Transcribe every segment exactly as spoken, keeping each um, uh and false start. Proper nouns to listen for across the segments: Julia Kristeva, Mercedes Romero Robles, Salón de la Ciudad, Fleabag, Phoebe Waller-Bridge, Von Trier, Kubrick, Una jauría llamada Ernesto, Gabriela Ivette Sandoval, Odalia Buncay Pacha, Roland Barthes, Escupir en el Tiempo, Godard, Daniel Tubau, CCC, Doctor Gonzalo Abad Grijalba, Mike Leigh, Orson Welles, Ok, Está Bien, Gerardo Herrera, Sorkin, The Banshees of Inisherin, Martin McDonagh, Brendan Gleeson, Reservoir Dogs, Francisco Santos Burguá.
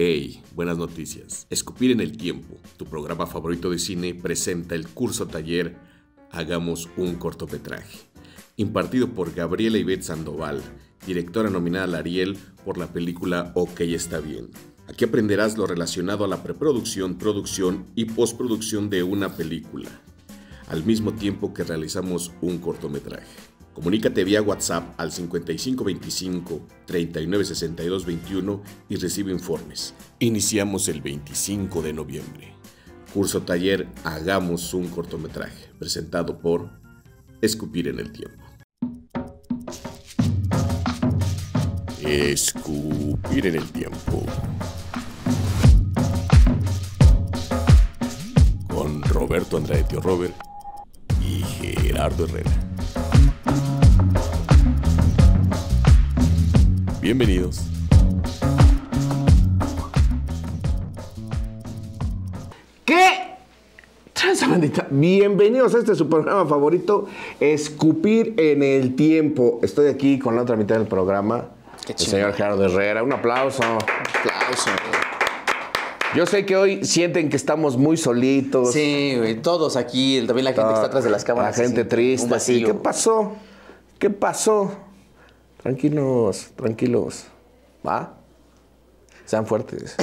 Hey, buenas noticias. Escupir en el Tiempo, tu programa favorito de cine, presenta el curso taller Hagamos un cortometraje, impartido por Gabriela Ivette Sandoval, directora nominada al Ariel por la película Ok, Está Bien. Aquí aprenderás lo relacionado a la preproducción, producción y postproducción de una película, al mismo tiempo que realizamos un cortometraje. Comunícate vía WhatsApp al cincuenta y cinco veinticinco, treinta y nueve sesenta y dos veintiuno y recibe informes. Iniciamos el veinticinco de noviembre. Curso taller Hagamos un cortometraje, presentado por Escupir en el Tiempo. Escupir en el Tiempo. Con Roberto Andrade, Tío Rober y Gerardo Herrera. Bienvenidos. ¿Qué? Transbandita. Bienvenidos a este su programa favorito, Escupir en el Tiempo. Estoy aquí con la otra mitad del programa, Qué el señor Gerardo Herrera. Un aplauso. Un aplauso. Yo sé que hoy sienten que estamos muy solitos. Sí, güey, todos aquí, también la gente Todo, que está atrás de las cámaras. La gente así, triste. Así. ¿Qué pasó? ¿Qué pasó? Tranquilos, tranquilos. ¿Va? Sean fuertes.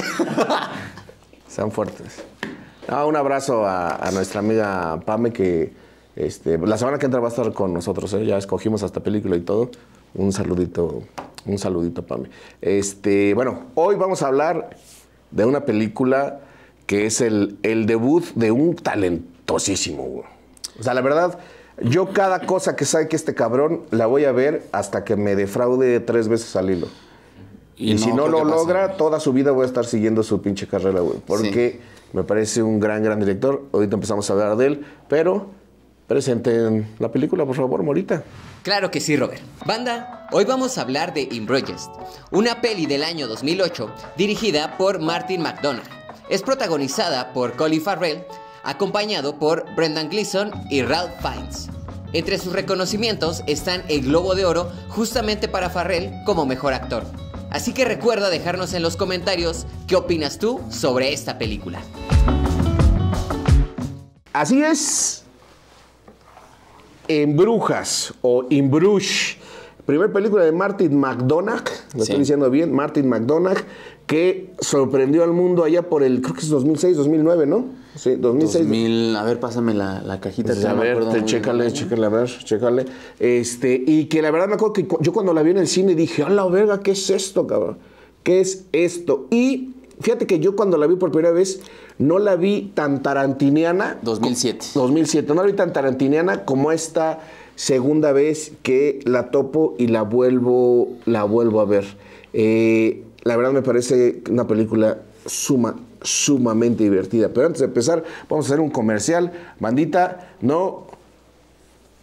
Sean fuertes. Ah, un abrazo a, a nuestra amiga Pame, que este, la semana que entra va a estar con nosotros, ¿eh? Ya escogimos hasta película y todo. Un saludito, un saludito a Pame. Este, bueno, hoy vamos a hablar de una película que es el, el debut de un talentosísimo, güey. O sea, la verdad, yo cada cosa que saque este cabrón la voy a ver hasta que me defraude tres veces al hilo. Y, y no, si no lo logra, pasa, toda su vida voy a estar siguiendo su pinche carrera, güey. Porque sí, me parece un gran, gran director. Ahorita empezamos a hablar de él, pero presenten la película, por favor, Morita. Claro que sí, Robert. Banda, hoy vamos a hablar de In Bruges, una peli del año dos mil ocho dirigida por Martin McDonagh. Es protagonizada por Colin Farrell, acompañado por Brendan Gleeson y Ralph Fiennes. Entre sus reconocimientos están el Globo de Oro, justamente para Farrell como mejor actor. Así que recuerda dejarnos en los comentarios qué opinas tú sobre esta película. Así es. En Brujas o In Bruges, primera película de Martin McDonagh, lo sí. estoy diciendo bien, Martin McDonagh, que sorprendió al mundo allá por el, creo que es dos mil seis, dos mil nueve, ¿no? Sí, dos mil seis. dos mil, a ver, pásame la, la cajita. Pues a ver, te, chécale, chécale, a ver, chécale. Este, y que la verdad me acuerdo que yo cuando la vi en el cine dije, ¡a la verga! ¿Qué es esto, cabrón? ¿Qué es esto? Y fíjate que yo cuando la vi por primera vez, no la vi tan tarantiniana. dos mil siete. dos mil siete, no la vi tan tarantiniana como esta segunda vez que la topo y la vuelvo, la vuelvo a ver. Eh, la verdad me parece una película suma, sumamente divertida. Pero antes de empezar, vamos a hacer un comercial. Bandita, no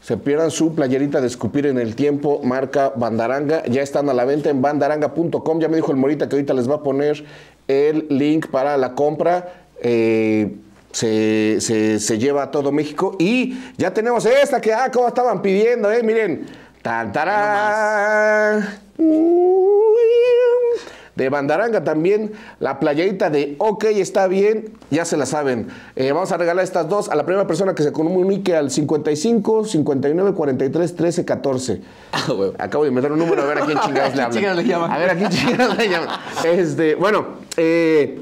se pierdan su playerita de Escupir en el Tiempo, marca Bandaranga. Ya están a la venta en bandaranga punto com. Ya me dijo el Morita que ahorita les va a poner el link para la compra. Eh... Se, se, se lleva a todo México. Y ya tenemos esta que, ah, como estaban pidiendo, eh, miren. Tan, tarán. De Bandaranga también, la playerita de Ok, Está Bien, ya se la saben. Eh, vamos a regalar estas dos a la primera persona que se comunique al cincuenta y cinco, cincuenta y nueve, cuarenta y tres, trece, catorce. Ah, bueno. Acabo de inventar un número, a ver a quién chingados le hablan. A ver a quién chingados le llaman. Este, bueno, eh...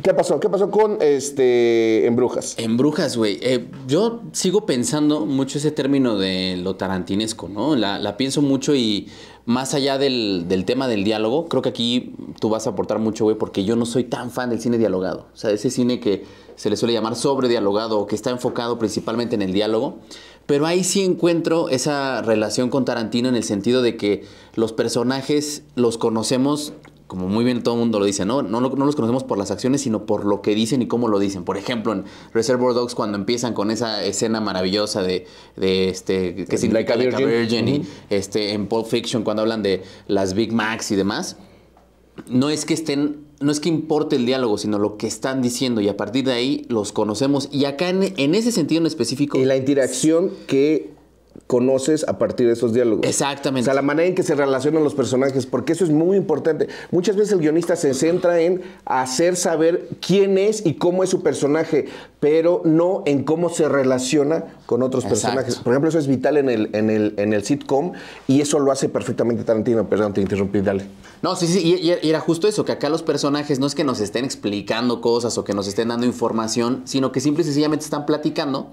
¿Qué pasó? ¿Qué pasó con este En Brujas? En Brujas, güey. Eh, yo sigo pensando mucho ese término de lo tarantinesco, ¿no? La, la pienso mucho y más allá del, del tema del diálogo, creo que aquí tú vas a aportar mucho, güey, porque yo no soy tan fan del cine dialogado. O sea, ese cine que se le suele llamar sobredialogado o que está enfocado principalmente en el diálogo. Pero ahí sí encuentro esa relación con Tarantino en el sentido de que los personajes los conocemos, como muy bien todo el mundo lo dice, ¿no? No, no, no los conocemos por las acciones, sino por lo que dicen y cómo lo dicen. Por ejemplo, en Reservoir Dogs, cuando empiezan con esa escena maravillosa de, de este, que significa Like a Virgin, y, este, en Pulp Fiction, cuando hablan de las Big Macs y demás, no es que estén, no es que importe el diálogo, sino lo que están diciendo, y a partir de ahí los conocemos. Y acá, en, en ese sentido en específico, y la interacción que conoces a partir de esos diálogos. Exactamente. O sea, la manera en que se relacionan los personajes, porque eso es muy importante. Muchas veces el guionista se centra en hacer saber quién es y cómo es su personaje, pero no en cómo se relaciona con otros Exacto. personajes. Por ejemplo, eso es vital en el, en, el, en el sitcom, y eso lo hace perfectamente Tarantino. Perdón, te interrumpí, dale. No, sí, sí, y, y era justo eso, que acá los personajes no es que nos estén explicando cosas o que nos estén dando información, sino que simple y sencillamente están platicando.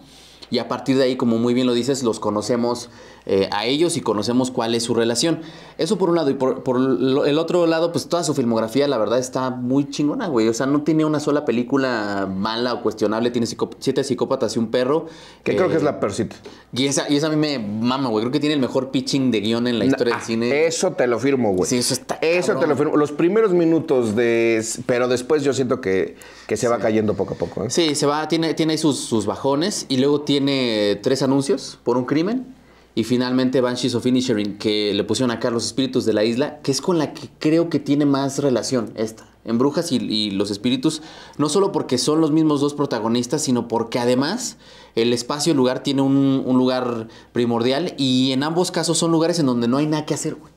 Y a partir de ahí, como muy bien lo dices, los conocemos eh, a ellos y conocemos cuál es su relación. Eso por un lado. Y por, por el otro lado, pues toda su filmografía, la verdad, está muy chingona, güey. O sea, no tiene una sola película mala o cuestionable. Tiene Siete psicópatas y un perro. Que eh, creo que es la peorcita. Y esa, y esa a mí me mama, güey. Creo que tiene el mejor pitching de guión en la historia nah, del cine. Eso te lo firmo, güey. Sí, eso está Eso cabrón. te lo firmo. Los primeros minutos de... Pero después yo siento que, que se sí. va cayendo poco a poco. ¿eh? Sí, se va. Tiene, tiene ahí sus, sus bajones. Y luego tiene... Tiene tres anuncios por un crimen. Y finalmente Banshees of Inisherin, que le pusieron acá los espíritus de la isla, que es con la que creo que tiene más relación esta. En Brujas y, y los espíritus, no solo porque son los mismos dos protagonistas, sino porque además el espacio y el lugar tiene un, un lugar primordial. Y en ambos casos son lugares en donde no hay nada que hacer, güey.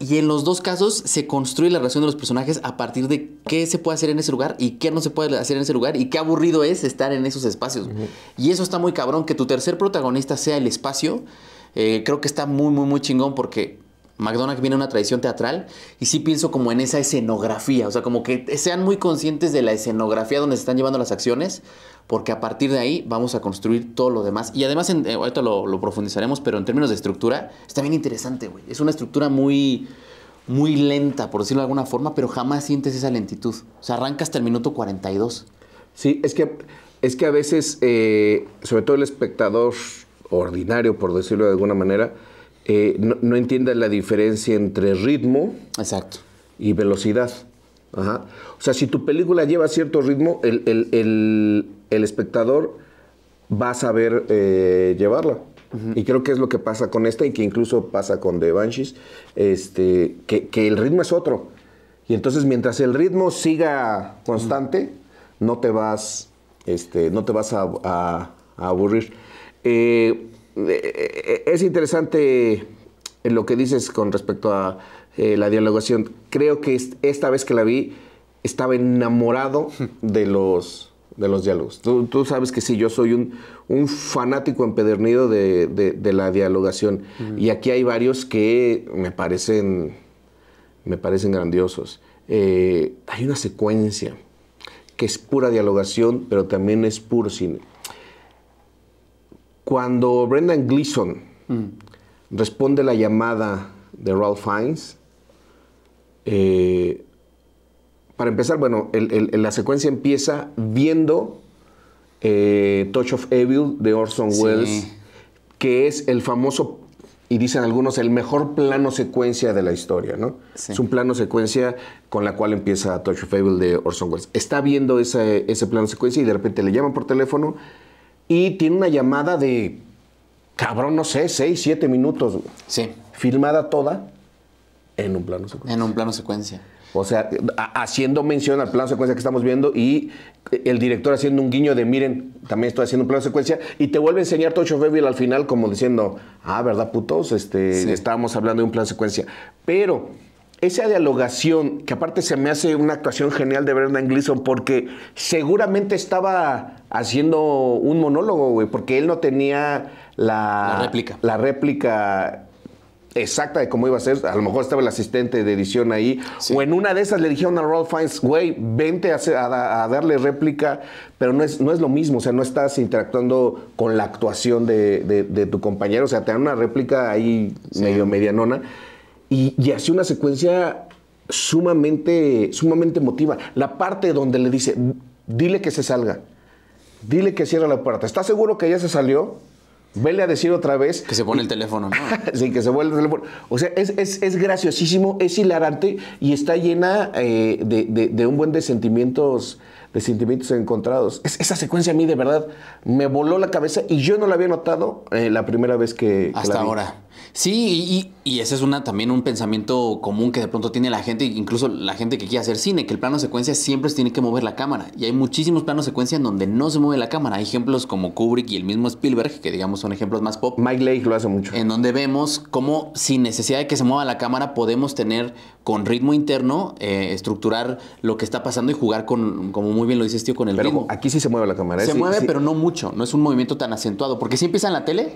Y en los dos casos se construye la relación de los personajes a partir de qué se puede hacer en ese lugar y qué no se puede hacer en ese lugar, y qué aburrido es estar en esos espacios. Uh-huh. Y eso está muy cabrón, que tu tercer protagonista sea el espacio. Eh, creo que está muy, muy, muy chingón, porque McDonagh viene de una tradición teatral y sí pienso como en esa escenografía. O sea, como que sean muy conscientes de la escenografía donde se están llevando las acciones, porque a partir de ahí vamos a construir todo lo demás. Y además, en, eh, ahorita lo, lo profundizaremos, pero en términos de estructura, está bien interesante, güey. Es una estructura muy... muy lenta, por decirlo de alguna forma, pero jamás sientes esa lentitud. O sea, arranca hasta el minuto cuarenta y dos. Sí, es que, es que a veces, eh, sobre todo el espectador ordinario, por decirlo de alguna manera, eh, no, no entiende la diferencia entre ritmo Exacto. y velocidad. Ajá. O sea, si tu película lleva cierto ritmo, el, el, el, el espectador va a saber eh, llevarla. Uh-huh. Y creo que es lo que pasa con esta, y que incluso pasa con The Banshees, este, que, que el ritmo es otro. Y entonces, mientras el ritmo siga constante, uh-huh. no te vas, este, no te vas a, a, a aburrir. Eh, eh, es interesante lo que dices con respecto a eh, la dialogación. Creo que esta vez que la vi, estaba enamorado de los... de los diálogos. Tú, tú sabes que sí, yo soy un, un fanático empedernido de, de, de la dialogación. Uh-huh. Y aquí hay varios que me parecen, me parecen grandiosos. Eh, hay una secuencia que es pura dialogación, pero también es puro cine. Cuando Brendan Gleeson uh-huh. responde la llamada de Ralph Fiennes, eh, para empezar, bueno, el, el, la secuencia empieza viendo eh, Touch of Evil de Orson Welles, sí. que es el famoso, y dicen algunos, el mejor plano secuencia de la historia, ¿no? Sí. Es un plano secuencia con la cual empieza Touch of Evil de Orson Welles. Está viendo ese, ese plano secuencia y de repente le llaman por teléfono y tiene una llamada de, cabrón, no sé, seis, siete minutos. Sí. Filmada toda en un plano secuencia. En un plano secuencia. O sea, haciendo mención al plano secuencia que estamos viendo y el director haciendo un guiño de miren, también estoy haciendo un plano secuencia, y te vuelve a enseñar Touch of Evil al final como diciendo, ah, ¿verdad, putos? Este, sí. Estábamos hablando de un plano secuencia. Pero esa dialogación, que aparte se me hace una actuación genial de Brendan Gleeson, porque seguramente estaba haciendo un monólogo, güey, porque él no tenía la, la réplica. La réplica exacta de cómo iba a ser. A lo mejor estaba el asistente de edición ahí. Sí. O en una de esas le dijeron a Ralph Fiennes, güey, vente a, hacer, a, a darle réplica. Pero no es, no es lo mismo. O sea, no estás interactuando con la actuación de, de, de tu compañero. O sea, te dan una réplica ahí sí. medio medianona. Y, y hace una secuencia sumamente, sumamente emotiva. La parte donde le dice, dile que se salga. Dile que cierre la puerta. ¿Estás seguro que ya se salió? Vele a decir otra vez. Que se pone el teléfono, ¿no? Sí, que se vuelve el teléfono. O sea, es, es, es graciosísimo, es hilarante y está llena eh, de, de, de un buen de sentimientos, de sentimientos encontrados. Es, esa secuencia a mí de verdad me voló la cabeza y yo no la había notado eh, la primera vez que... Hasta que la vi. Ahora. Sí, y, y ese es una, también un pensamiento común que de pronto tiene la gente, incluso la gente que quiere hacer cine, que el plano secuencia siempre se tiene que mover la cámara. Y hay muchísimos planos secuencia en donde no se mueve la cámara. Hay ejemplos como Kubrick y el mismo Spielberg, que digamos son ejemplos más pop. Mike Leigh lo hace mucho. En donde vemos cómo sin necesidad de que se mueva la cámara podemos tener con ritmo interno, eh, estructurar lo que está pasando y jugar con, como muy bien lo dices, tío, con el pero ritmo. Aquí sí se mueve la cámara. Se sí, mueve, sí. Pero no mucho. No es un movimiento tan acentuado. Porque si empieza en la tele,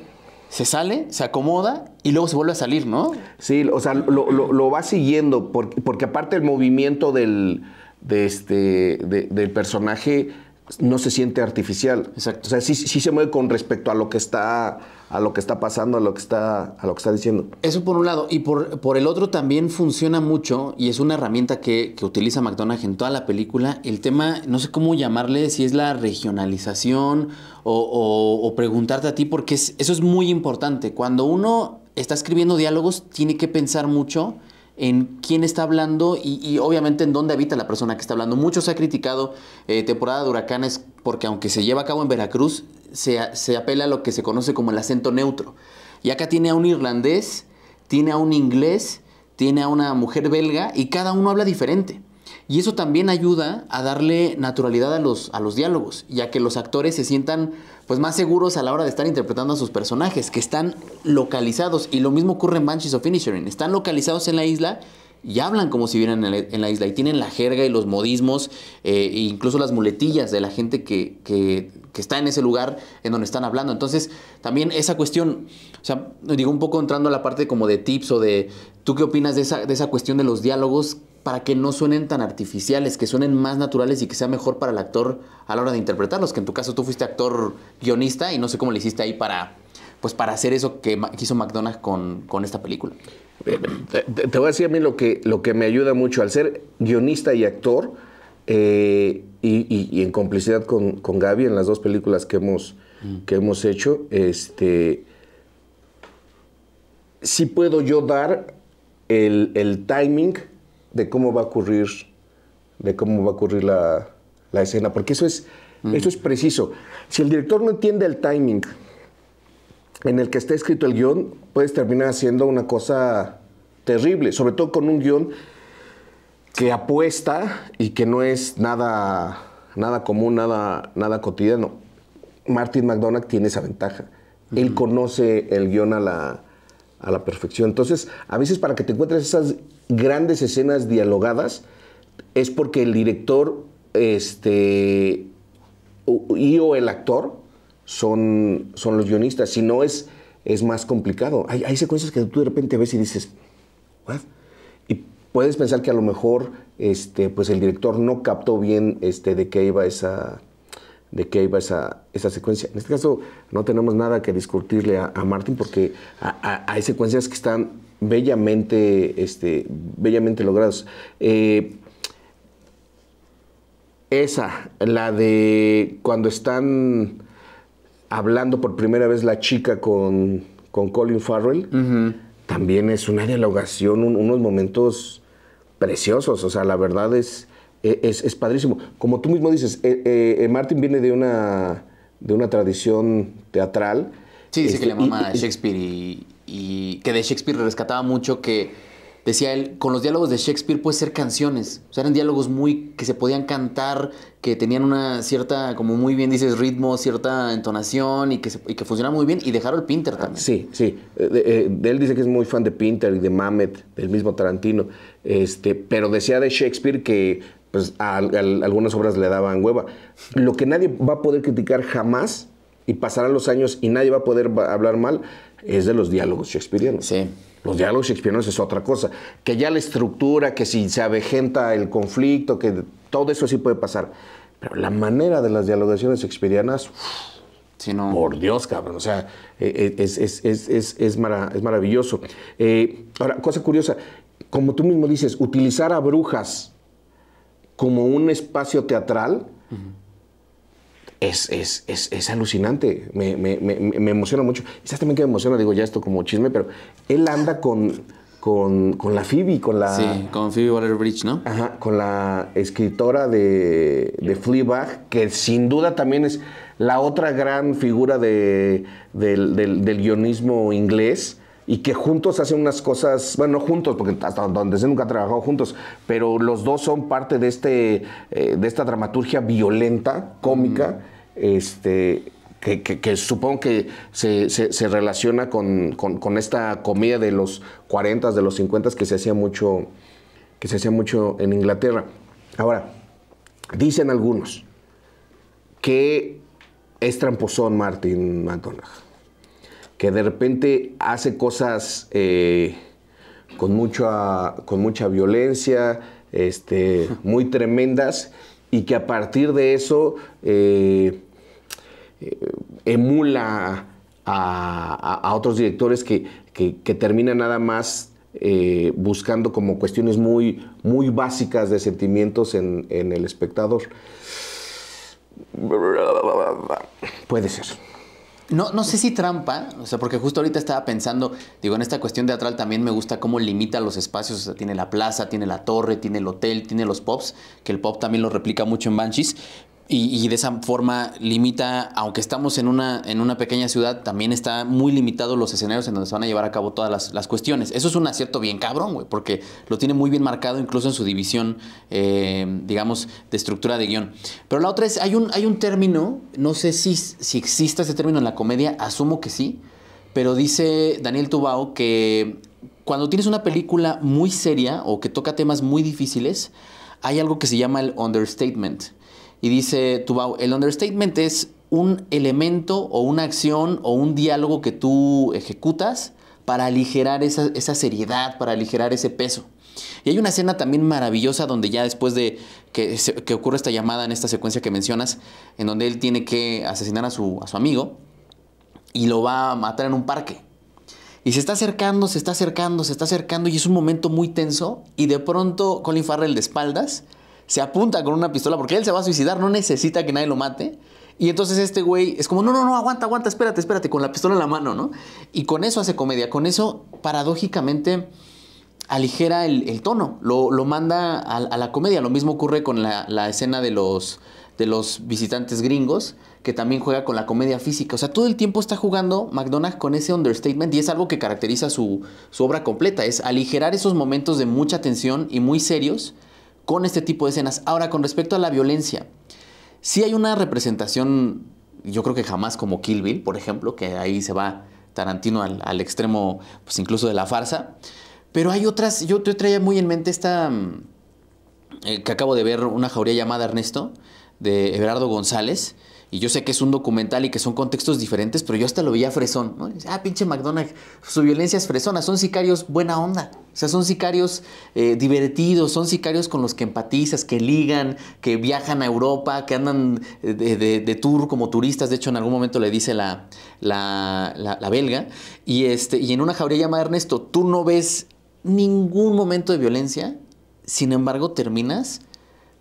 se sale, se acomoda y luego se vuelve a salir, ¿no? Sí, o sea, lo, lo, lo va siguiendo, porque, porque aparte el movimiento del, de este, de, del personaje no se siente artificial. Exacto. O sea, sí, sí se mueve con respecto a lo que está, a lo que está pasando, a lo que está, a lo que está diciendo. Eso por un lado. Y por, por el otro también funciona mucho, y es una herramienta que, que utiliza McDonagh en toda la película, el tema, no sé cómo llamarle, si es la regionalización... O, o, o preguntarte a ti, porque es, eso es muy importante. Cuando uno está escribiendo diálogos, tiene que pensar mucho en quién está hablando y, y obviamente en dónde habita la persona que está hablando. Mucho se ha criticado eh, Temporada de Huracanes porque aunque se lleva a cabo en Veracruz, se, se apela a lo que se conoce como el acento neutro. Y acá tiene a un irlandés, tiene a un inglés, tiene a una mujer belga y cada uno habla diferente. Y eso también ayuda a darle naturalidad a los, a los diálogos, ya que los actores se sientan pues, más seguros a la hora de estar interpretando a sus personajes, que están localizados. Y lo mismo ocurre en Banshees of Inisherin. Están localizados en la isla y hablan como si vivieran en, en la isla. Y tienen la jerga y los modismos, eh, e incluso las muletillas de la gente que, que, que está en ese lugar en donde están hablando. Entonces, también esa cuestión, o sea, digo un poco entrando a la parte como de tips o de... ¿Tú qué opinas de esa, de esa cuestión de los diálogos para que no suenen tan artificiales, que suenen más naturales y que sea mejor para el actor a la hora de interpretarlos? Que en tu caso tú fuiste actor guionista y no sé cómo le hiciste ahí para, pues para hacer eso que hizo McDonagh con, con esta película. Te, te voy a decir a mí lo que, lo que me ayuda mucho al ser guionista y actor eh, y, y, y en complicidad con, con Gaby en las dos películas que hemos, mm. que hemos hecho, este, sí puedo yo dar el, el timing de cómo va a ocurrir, de cómo va a ocurrir la, la escena, porque eso es, mm. eso es preciso. Si el director no entiende el timing en el que está escrito el guión, puedes terminar haciendo una cosa terrible, sobre todo con un guión que apuesta y que no es nada, nada común, nada, nada cotidiano. Martin McDonagh tiene esa ventaja. Mm. Él conoce el guión a la, a la perfección. Entonces, a veces para que te encuentres esas grandes escenas dialogadas es porque el director este, y o el actor son, son los guionistas. Si no, es, es más complicado. Hay, hay secuencias que tú de repente ves y dices, ¿what? Y puedes pensar que a lo mejor este, pues el director no captó bien este, de qué iba esa... de qué iba esa, esa secuencia. En este caso, no tenemos nada que discutirle a, a Martin porque a, a, hay secuencias que están bellamente, este, bellamente logradas. Eh, esa, la de cuando están hablando por primera vez la chica con, con Colin Farrell, uh-huh. también es una dialogación, un, unos momentos preciosos. O sea, la verdad es... Es, es padrísimo. Como tú mismo dices, eh, eh, Martin viene de una, de una tradición teatral. Sí, dice este, que la mamá y, de Shakespeare y, y que de Shakespeare rescataba mucho que, decía él, con los diálogos de Shakespeare puede ser canciones. O sea, eran diálogos muy que se podían cantar, que tenían una cierta, como muy bien dices, ritmo, cierta entonación y que, se, y que funcionaba muy bien. Y dejaron el Pinter también. Sí, sí. De, de, de él dice que es muy fan de Pinter y de Mamet, del mismo Tarantino. Este, pero decía de Shakespeare que... pues a, a, a algunas obras le daban hueva. Lo que nadie va a poder criticar jamás, y pasarán los años y nadie va a poder va hablar mal, es de los diálogos shakespearianos. Sí. Los diálogos shakespearianos es otra cosa. Que ya la estructura, que si se avejenta el conflicto, que todo eso sí puede pasar. Pero la manera de las dialogaciones shakespearianas, uff, sí, no. Por Dios, cabrón. O sea, es, es, es, es, es, marav es maravilloso. Eh, ahora, cosa curiosa, como tú mismo dices, utilizar a brujas como un espacio teatral, uh-huh. es, es, es, es alucinante. Me, me, me, me emociona mucho. Quizás también que me emociona, digo ya esto como chisme, pero él anda con, con, con la Phoebe, con la... Sí, con Phoebe Waller-Bridge, ¿no? Ajá, con la escritora de, de Fleabag, que sin duda también es la otra gran figura de, del, del, del guionismo inglés. y que juntos hacen unas cosas, bueno, no juntos, porque hasta donde se nunca han trabajado juntos, pero los dos son parte de, este, eh, de esta dramaturgia violenta, cómica, mm. este... Que, que, que supongo que se, se, se relaciona con, con, con esta comedia de los cuarenta, de los cincuenta, que se hacía mucho, que se hacía mucho en Inglaterra. Ahora, dicen algunos que es tramposón Martin McDonagh, que de repente hace cosas eh, con, mucha, con mucha violencia, este, muy tremendas, y que a partir de eso... Eh, emula a, a, a otros directores que, que, que terminan nada más eh, buscando como cuestiones muy, muy básicas de sentimientos en, en el espectador. Puede ser. No, no sé si trampa, o sea, porque justo ahorita estaba pensando, digo, en esta cuestión teatral también me gusta cómo limita los espacios, o sea, tiene la plaza, tiene la torre, tiene el hotel, tiene los pubs, que el pub también lo replica mucho en Banshees. Y, y de esa forma limita, aunque estamos en una, en una pequeña ciudad, también está muy limitado los escenarios en donde se van a llevar a cabo todas las, las cuestiones. Eso es un acierto bien cabrón, güey, porque lo tiene muy bien marcado incluso en su división, eh, digamos, de estructura de guión. Pero la otra es, hay un, hay un término, no sé si, si existe ese término en la comedia, asumo que sí, pero dice Daniel Tubau que cuando tienes una película muy seria o que toca temas muy difíciles, hay algo que se llama el understatement. Y dice Tubau, el understatement es un elemento o una acción o un diálogo que tú ejecutas para aligerar esa, esa seriedad, para aligerar ese peso. Y hay una escena también maravillosa donde ya después de que, se, que ocurre esta llamada en esta secuencia que mencionas, en donde él tiene que asesinar a su, a su amigo y lo va a matar en un parque. Y se está acercando, se está acercando, se está acercando y es un momento muy tenso y de pronto Colin Farrell de espaldas se apunta con una pistola porque él se va a suicidar, no necesita que nadie lo mate. Y entonces este güey es como, no, no, no, aguanta, aguanta, espérate, espérate, con la pistola en la mano, ¿no? Y con eso hace comedia, con eso paradójicamente aligera el, el tono, lo, lo manda a, a la comedia. Lo mismo ocurre con la, la escena de los, de los visitantes gringos, que también juega con la comedia física. O sea, todo el tiempo está jugando McDonagh con ese understatement y es algo que caracteriza su, su obra completa, es aligerar esos momentos de mucha tensión y muy serios con este tipo de escenas. Ahora, con respecto a la violencia, sí hay una representación, yo creo que jamás como Kill Bill, por ejemplo, que ahí se va Tarantino al, al extremo, pues incluso de la farsa, pero hay otras, yo te traía muy en mente esta, eh, que acabo de ver, Una jauría llamada Ernesto, de Everardo González, y yo sé que es un documental y que son contextos diferentes, pero yo hasta lo veía fresón, ¿no? Ah, pinche McDonagh, su violencia es fresona, son sicarios buena onda. O sea, son sicarios eh, divertidos, son sicarios con los que empatizas, que ligan, que viajan a Europa, que andan de, de, de tour como turistas. De hecho, en algún momento le dice la, la, la, la belga. Y, este, y en Una jauría llamada Ernesto, tú no ves ningún momento de violencia, sin embargo, terminas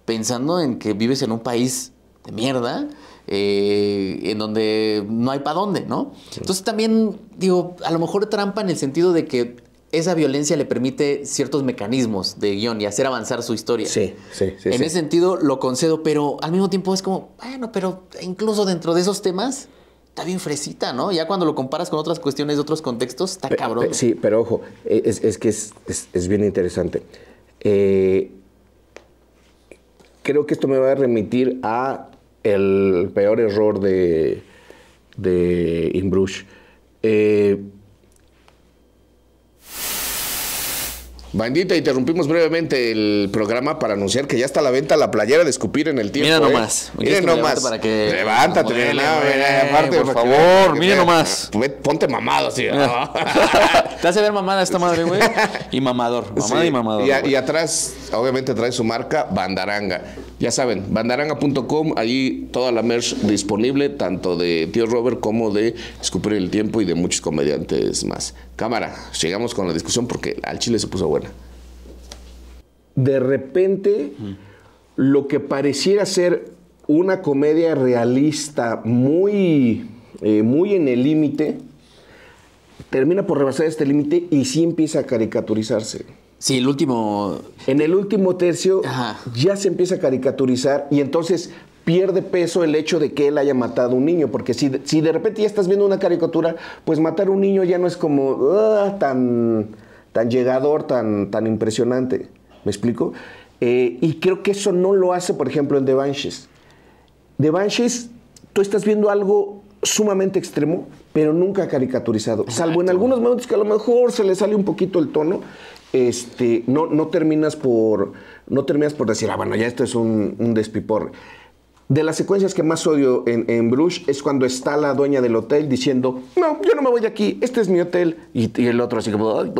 pensando en que vives en un país de mierda, Eh, en donde no hay para dónde, ¿no? Sí. Entonces también, digo, a lo mejor trampa en el sentido de que esa violencia le permite ciertos mecanismos de guión y hacer avanzar su historia. Sí, sí, sí. En sí. Ese sentido lo concedo, pero al mismo tiempo es como, bueno, pero incluso dentro de esos temas está bien fresita, ¿no? Ya cuando lo comparas con otras cuestiones de otros contextos, está cabrón. Sí, pero ojo, es, es que es, es, es bien interesante. Eh, creo que esto me va a remitir a el peor error de, de In Bruges. Eh, Bandita, interrumpimos brevemente el programa para anunciar que ya está a la venta la playera de Escupir en el Tiempo. Mira nomás. Eh. Mira nomás. Levántate, modele, no, eh, aparte, por favor. Mira nomás. Ponte mamado, así. ¿No? Te hace ver mamada esta madre, güey. Y mamador. Mamada sí, y mamador. Y, a, y atrás, obviamente, trae su marca Bandaranga. Ya saben, bandaranga punto com. Ahí toda la merch disponible, tanto de Tío Rober como de Escupir en el Tiempo y de muchos comediantes más. Cámara, llegamos con la discusión porque al chile se puso buena. De repente, mm. lo que pareciera ser una comedia realista muy, eh, muy en el límite, termina por rebasar este límite y sí empieza a caricaturizarse. Sí, el último... En el último tercio, ajá, ya se empieza a caricaturizar y entonces... pierde peso el hecho de que él haya matado a un niño, porque si, si de repente ya estás viendo una caricatura, pues matar a un niño ya no es como uh, tan, tan llegador, tan, tan impresionante. ¿Me explico? Eh, y creo que eso no lo hace, por ejemplo, en The Banshees. The Banshees, tú estás viendo algo sumamente extremo, pero nunca caricaturizado. Exacto. Salvo en algunos momentos que a lo mejor se le sale un poquito el tono, este, no, no, terminas por, no terminas por decir, ah, bueno, ya esto es un, un despiporre. De las secuencias que más odio en, en Bruges es cuando está la dueña del hotel diciendo, no, yo no me voy de aquí, este es mi hotel. Y, y el otro así como, ay,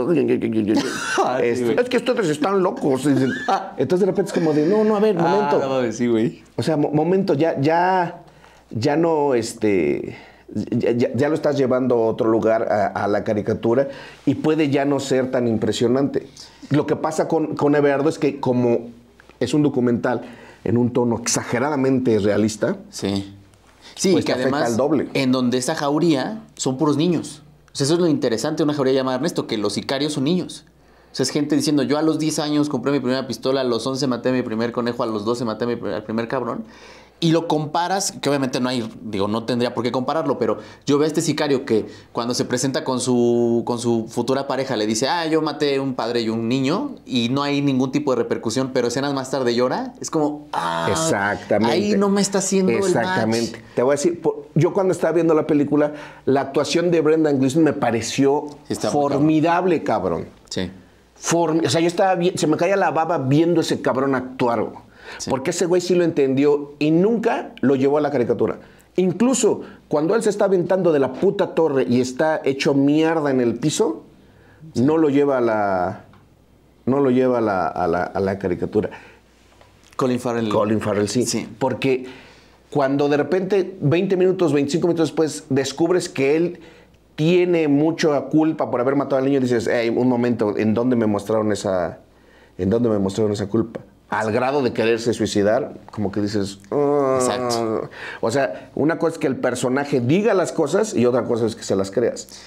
este, es que ustedes están locos. Entonces de repente es como de, no, no, a ver, momento. Ah, no, sí, güey. O sea, momento, ya, ya, ya no, este, ya, ya, ya lo estás llevando a otro lugar, a, a la caricatura, y puede ya no ser tan impresionante. Lo que pasa con, con Everardo es que como es un documental en un tono exageradamente realista. Sí. Sí, pues que además, al doble. En donde esa jauría son puros niños. O sea, eso es lo interesante de Una jauría llamada Ernesto, que los sicarios son niños. O sea, es gente diciendo, yo a los diez años compré mi primera pistola, a los once maté a mi primer conejo, a los doce maté al primer, primer cabrón. Y lo comparas, que obviamente no hay, digo, no tendría por qué compararlo, pero yo veo a este sicario que cuando se presenta con su, con su futura pareja le dice, ah, yo maté un padre y un niño, y no hay ningún tipo de repercusión, pero escenas más tarde llora, es como, ah, exactamente. Ahí no me está haciendo el match. Exactamente. Te voy a decir, por, yo cuando estaba viendo la película, la actuación de Brendan Gleeson me pareció está formidable, cabrón. cabrón. Sí. Form, o sea, yo estaba, se me caía la baba viendo ese cabrón actuar. Sí. Porque ese güey sí lo entendió y nunca lo llevó a la caricatura. Incluso cuando él se está aventando de la puta torre y está hecho mierda en el piso, sí. no lo lleva a la, no lo lleva a la, a la, a la caricatura. Colin Farrell. Colin Farrell, sí. sí. Porque cuando de repente, veinte minutos, veinticinco minutos después, descubres que él tiene mucha culpa por haber matado al niño, y dices, hey, un momento, ¿en dónde me mostraron esa, en dónde me mostraron esa culpa? Al grado de quererse suicidar, como que dices... Oh. Exacto. O sea, una cosa es que el personaje diga las cosas y otra cosa es que se las creas.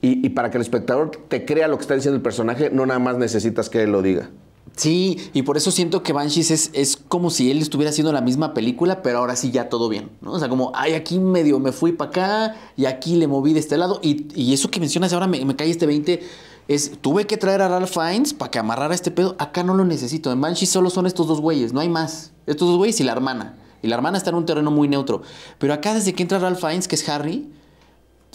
Y, y para que el espectador te crea lo que está diciendo el personaje, no nada más necesitas que él lo diga. Sí, y por eso siento que Banshees es, es como si él estuviera haciendo la misma película, pero ahora sí ya todo bien, ¿no? O sea, como, ay, aquí medio me fui para acá y aquí le moví de este lado. Y, y eso que mencionas ahora, me, me cae este veinte... Es, tuve que traer a Ralph Fiennes para que amarrara este pedo. Acá no lo necesito. En Banshee solo son estos dos güeyes, no hay más. Estos dos güeyes y la hermana. Y la hermana está en un terreno muy neutro. Pero acá desde que entra Ralph Fiennes, que es Harry,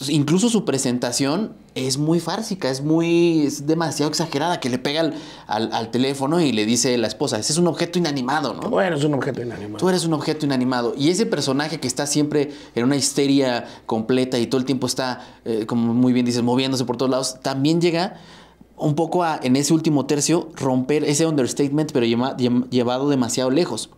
incluso su presentación es muy fársica, es muy es demasiado exagerada, que le pega al, al, al teléfono y le dice la esposa, ese es un objeto inanimado, ¿no? Tú eres un objeto inanimado. Tú eres un objeto inanimado. Y ese personaje que está siempre en una histeria completa y todo el tiempo está, eh, como muy bien dices, moviéndose por todos lados, también llega un poco a, en ese último tercio, romper ese understatement, pero lleva, lleva, llevado demasiado lejos.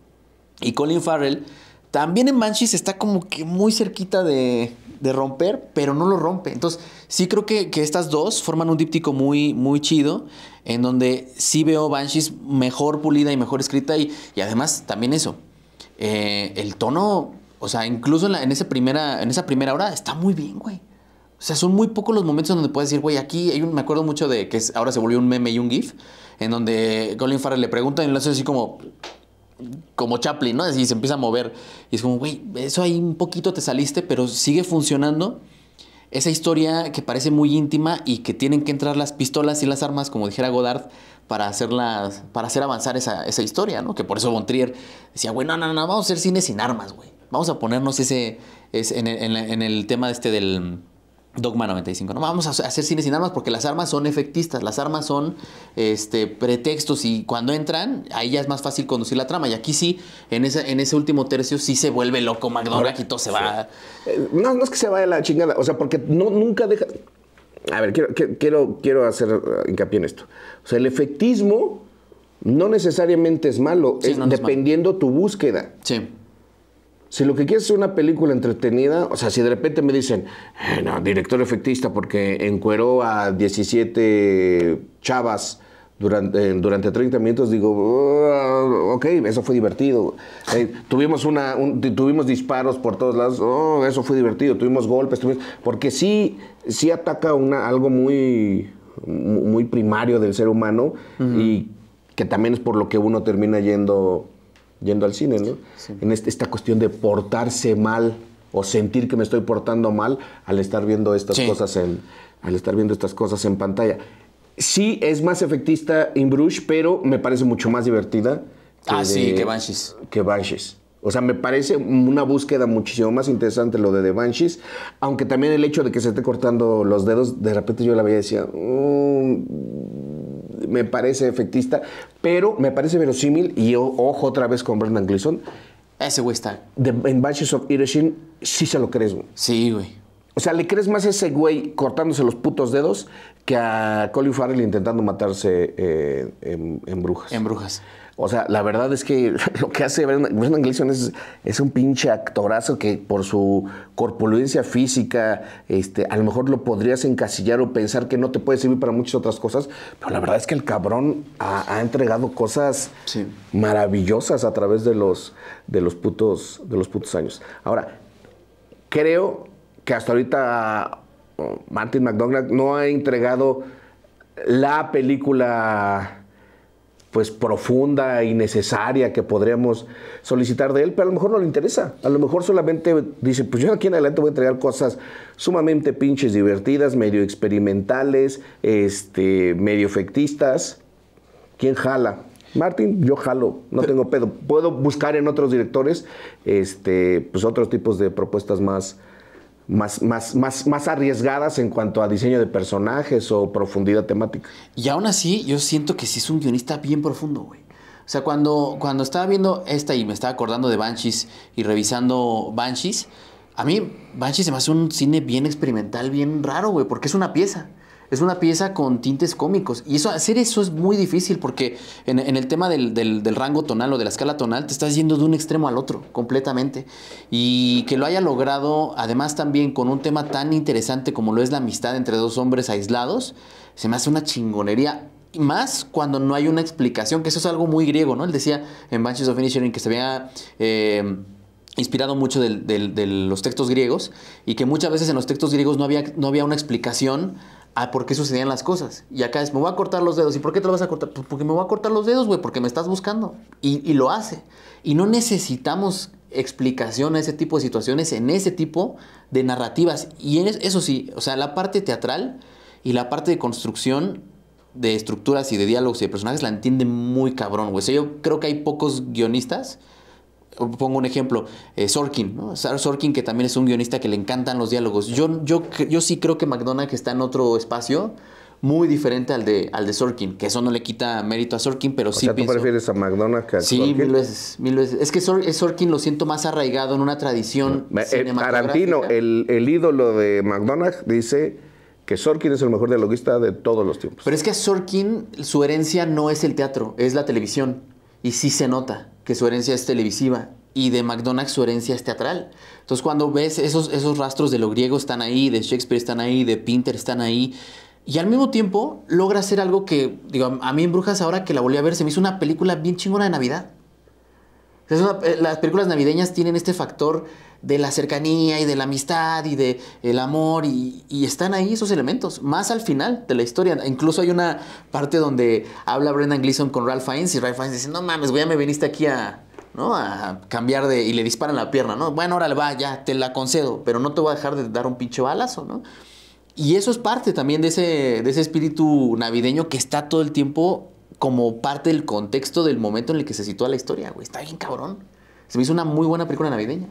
Y Colin Farrell también en Banshees está como que muy cerquita de... de romper, pero no lo rompe. Entonces, sí creo que, que estas dos forman un díptico muy, muy chido, en donde sí veo Banshees mejor pulida y mejor escrita, y, y además también eso, eh, el tono, o sea, incluso en, la, en, esa primera, en esa primera hora está muy bien, güey. O sea, son muy pocos los momentos en donde puedes decir, güey, aquí hay un, me acuerdo mucho de que es, ahora se volvió un meme y un gif, en donde Colin Farrell le pregunta y lo hace así como... como Chaplin, ¿no? Y se empieza a mover. Y es como, güey, eso ahí un poquito te saliste, pero sigue funcionando esa historia que parece muy íntima y que tienen que entrar las pistolas y las armas, como dijera Godard, para, hacerlas, para hacer avanzar esa, esa historia, ¿no? Que por eso Von Trier decía, güey, no, no, no, vamos a hacer cine sin armas, güey. Vamos a ponernos ese, ese en, el, en el tema este del... Dogma noventa y cinco, ¿no? Vamos a hacer cine sin armas porque las armas son efectistas, las armas son este, pretextos, y cuando entran, ahí ya es más fácil conducir la trama. Y aquí sí, en, esa, en ese último tercio sí se vuelve loco McDonagh y todo se va. Eh, no, no es que se vaya la chingada, o sea, porque no, nunca deja... A ver, quiero, quiero, quiero hacer hincapié en esto. O sea, el efectismo no necesariamente es malo, sí, es no, no dependiendo es malo. Tu búsqueda. Sí. Si lo que quieres es una película entretenida, o sea, si de repente me dicen, eh, no, director efectista porque encueró a diecisiete chavas durante, eh, durante treinta minutos, digo, oh, ok, eso fue divertido. Eh, tuvimos, una, un, tuvimos disparos por todos lados, oh, eso fue divertido, tuvimos golpes, tuvimos, porque sí, sí ataca una, algo muy, muy primario del ser humano, uh-huh. y que también es por lo que uno termina yendo yendo al cine, ¿no? Sí. En este, esta cuestión de portarse mal o sentir que me estoy portando mal al estar viendo estas sí. cosas en, al estar viendo estas cosas en pantalla. Sí, es más efectista In Bruges, pero me parece mucho más divertida. Que ah, de, sí, que Banshees. Que Banshees. O sea, me parece una búsqueda muchísimo más interesante lo de The Banshees, aunque también el hecho de que se esté cortando los dedos, de repente yo la veía y decía, mm, me parece efectista, pero me parece verosímil, y o, ojo otra vez con Brendan Gleeson. Ese güey está. The, en Banshees of Inisherin sí se lo crees, güey. Sí, güey. O sea, le crees más a ese güey cortándose los putos dedos que a Colin Farrell intentando matarse eh, en, en Brujas. En Brujas. O sea, la verdad es que lo que hace Brendan Gleeson es, es un pinche actorazo que por su corpulencia física, este, a lo mejor lo podrías encasillar o pensar que no te puede servir para muchas otras cosas, pero la verdad es que el cabrón ha, ha entregado cosas sí. maravillosas a través de los, de, los putos, de los putos años. Ahora, creo que hasta ahorita Martin McDonagh no ha entregado la película... pues profunda y necesaria que podríamos solicitar de él, pero a lo mejor no le interesa. A lo mejor solamente dice, pues yo aquí en adelante voy a entregar cosas sumamente pinches divertidas, medio experimentales, este, medio efectistas. ¿Quién jala? Martin, yo jalo, no tengo pedo. Puedo buscar en otros directores este, pues otros tipos de propuestas más, más, más, más, más arriesgadas en cuanto a diseño de personajes o profundidad temática. Y aún así, yo siento que sí es un guionista bien profundo, güey. O sea, cuando, cuando estaba viendo esta y me estaba acordando de Banshees y revisando Banshees, a mí Banshees se me hace un cine bien experimental, bien raro, güey, porque es una pieza. Es una pieza con tintes cómicos. Y eso, hacer eso es muy difícil porque en, en el tema del, del, del rango tonal o de la escala tonal te estás yendo de un extremo al otro completamente. Y que lo haya logrado, además también con un tema tan interesante como lo es la amistad entre dos hombres aislados, se me hace una chingonería. Y más cuando no hay una explicación, que eso es algo muy griego, ¿no? Él decía en Banshees of Inisherin que se había... Eh, inspirado mucho de, de, de los textos griegos y que muchas veces en los textos griegos no había, no había una explicación a por qué sucedían las cosas. Y acá es, me voy a cortar los dedos. ¿Y por qué te lo vas a cortar? Pues porque me voy a cortar los dedos, güey, porque me estás buscando. Y, y lo hace. Y no necesitamos explicación a ese tipo de situaciones en ese tipo de narrativas. Y en eso sí, o sea, la parte teatral y la parte de construcción de estructuras y de diálogos y de personajes la entiende muy cabrón, güey. O sea, yo creo que hay pocos guionistas... Pongo un ejemplo, eh, Sorkin, ¿no? Sorkin, que también es un guionista que le encantan los diálogos. Yo, yo, yo sí creo que McDonagh está en otro espacio muy diferente al de, al de Sorkin, que eso no le quita mérito a Sorkin, pero o sí sea, pienso... ¿Tú prefieres a McDonagh que a sí, Sorkin? Sí, mil veces, mil veces. Es que Sor, Sorkin lo siento más arraigado en una tradición eh, cinematográfica. Tarantino, el, el ídolo de McDonagh, dice... que Sorkin es el mejor dialoguista de todos los tiempos. Pero es que a Sorkin su herencia no es el teatro, es la televisión. Y sí se nota que su herencia es televisiva y de McDonagh su herencia es teatral. Entonces cuando ves esos, esos rastros de lo griego están ahí, de Shakespeare están ahí, de Pinter están ahí, y al mismo tiempo logra hacer algo que, digo, a mí en Brujas ahora que la volví a ver se me hizo una película bien chingona de Navidad. Es una, las películas navideñas tienen este factor de la cercanía y de la amistad y de el amor y, y están ahí esos elementos, más al final de la historia. Incluso hay una parte donde habla Brendan Gleeson con Ralph Fiennes y Ralph Fiennes dice, no mames, güey, ya me viniste aquí a, ¿no? a cambiar de... y le disparan la pierna, ¿no? Bueno, órale, va, ya, te la concedo, pero no te voy a dejar de dar un pinche balazo, ¿no? Y eso es parte también de ese, de ese espíritu navideño que está todo el tiempo... como parte del contexto del momento en el que se sitúa la historia, güey. Está bien cabrón. Se me hizo una muy buena película navideña.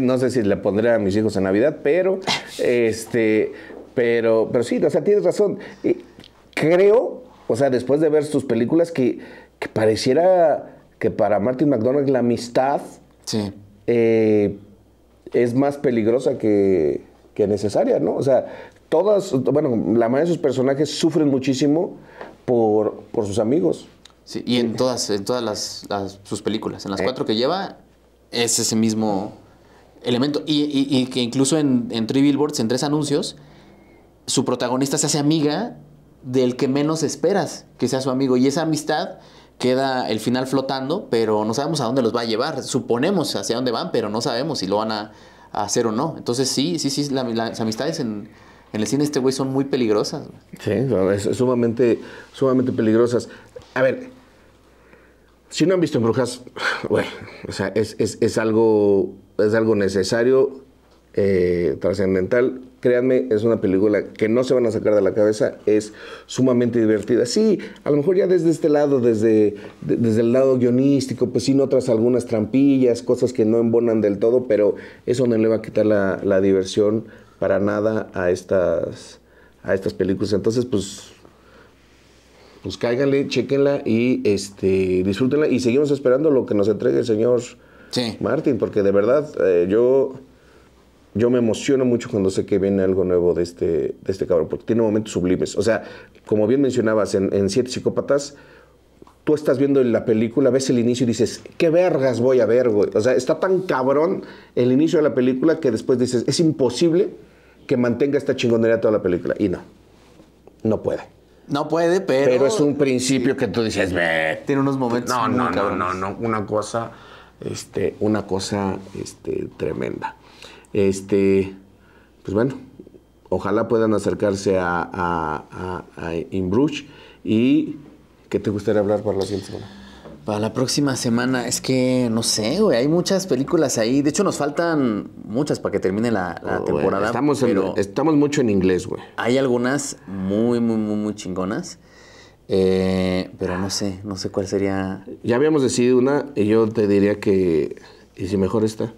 No sé si la pondré a mis hijos en Navidad, pero... este, pero, pero sí, o sea, tienes razón. Creo, o sea, después de ver tus películas, que, que pareciera que para Martin McDonagh la amistad sí. eh, es más peligrosa que, que necesaria, ¿no? O sea, todas... Bueno, la mayoría de sus personajes sufren muchísimo... Por, por sus amigos. Sí, y en todas, en todas las, las, sus películas, en las eh. cuatro que lleva, es ese mismo elemento. Y, y, y que incluso en, en Three Billboards, en Tres Anuncios, su protagonista se hace amiga del que menos esperas que sea su amigo. Y esa amistad queda el final flotando, pero no sabemos a dónde los va a llevar. Suponemos hacia dónde van, pero no sabemos si lo van a, a hacer o no. Entonces sí, sí, sí, la, la, las amistades en... en el cine este güey son muy peligrosas. Sí, es sumamente, sumamente peligrosas. A ver, Si no han visto En Brujas, bueno, o sea, es, es, es, algo, es algo necesario, eh, trascendental. Créanme, es una película que no se van a sacar de la cabeza, es sumamente divertida. Sí, a lo mejor ya desde este lado, desde, de, desde el lado guionístico, pues sí notas algunas trampillas, cosas que no embonan del todo, pero eso no le va a quitar la, la diversión para nada a estas, a estas películas. Entonces, pues... pues cáiganle, chequenla y este, disfrútenla. Y seguimos esperando lo que nos entregue el señor sí. Martin, porque de verdad eh, yo, yo me emociono mucho cuando sé que viene algo nuevo de este, de este cabrón, porque tiene momentos sublimes. O sea, como bien mencionabas, en, en Siete Psicópatas, tú estás viendo la película, ves el inicio y dices, ¿qué vergas voy a ver, güey? O sea, está tan cabrón el inicio de la película que después dices, es imposible que mantenga esta chingonería toda la película. Y no, no puede. No puede, pero... Pero es un principio que tú dices... Bleh. Tiene unos momentos... No, no, no, no, no. Una cosa... Este, una cosa este, tremenda. Este, pues bueno, ojalá puedan acercarse a, a, a, a In Bruges. ¿Y qué te gustaría hablar para la siguiente semana? Para la próxima semana, es que no sé, güey, hay muchas películas ahí. De hecho, nos faltan muchas para que termine la, la oh, temporada. Bueno, estamos, pero en, estamos mucho en inglés, güey. Hay algunas muy, muy, muy, muy chingonas. Eh, pero no sé, no sé cuál sería. Ya habíamos decidido una y yo te diría que... ¿Y si mejor esta?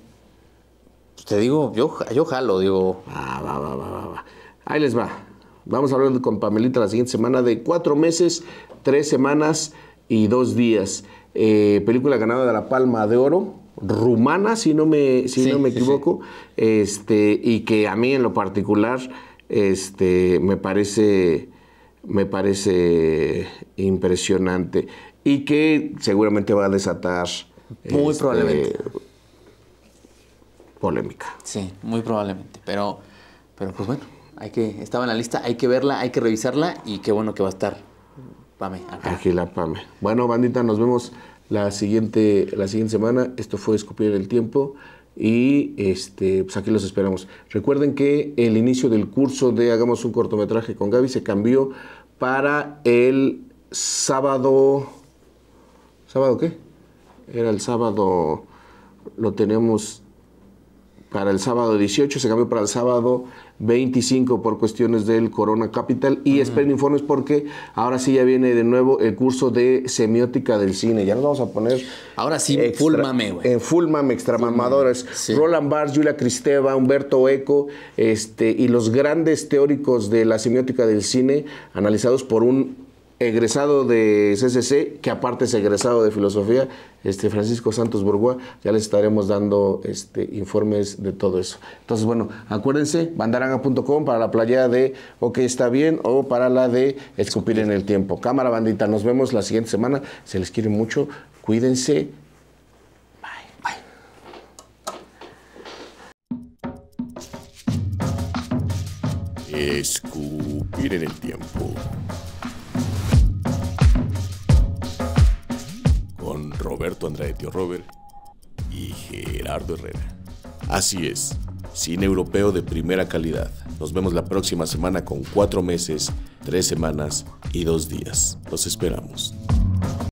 Te digo, yo, yo jalo, digo... Ah, va, va, va, va, va. Ahí les va. Vamos a hablar con Pamelita la siguiente semana de cuatro meses, tres semanas... y dos días. Eh, película ganadora de la Palma de Oro, rumana, si no me, si sí, no me equivoco, sí, sí. Este, y que a mí en lo particular este, me parece, me parece impresionante y que seguramente va a desatar muy este, probablemente polémica. Sí, muy probablemente, pero, pero pues bueno, hay que, estaba en la lista, hay que verla, hay que revisarla y qué bueno que va a estar. Pame, acá. Aquí la Pame. Bueno, bandita, nos vemos la siguiente, la siguiente semana. Esto fue Escupir el Tiempo y este, pues aquí los esperamos. Recuerden que el inicio del curso de Hagamos un Cortometraje con Gaby se cambió para el sábado... ¿Sábado qué? Era el sábado... Lo tenemos para el sábado dieciocho, se cambió para el sábado... veinticinco por cuestiones del Corona Capital y uh-huh. esperen informes porque ahora sí ya viene de nuevo el curso de semiótica del cine. Ya nos vamos a poner ahora sí extra, full mame, güey. En full mame, extramamadores. Sí. Roland Barthes, Julia Kristeva, Humberto Eco este, y los grandes teóricos de la semiótica del cine analizados por un egresado de C C C, que aparte es egresado de filosofía, este Francisco Santos Burguá. Ya les estaremos dando este, informes de todo eso. Entonces, bueno, acuérdense, bandaranga punto com para la playera de Ok, Está Bien o para la de Escupir en el Tiempo. Cámara, bandita, nos vemos la siguiente semana. Se les quiere mucho, cuídense. Bye, bye. Escupir en el Tiempo. Con Roberto Andrade, Tío Rober y Gerardo Herrera. Así es, cine europeo de primera calidad. Nos vemos la próxima semana con cuatro meses, tres semanas y dos días. Los esperamos.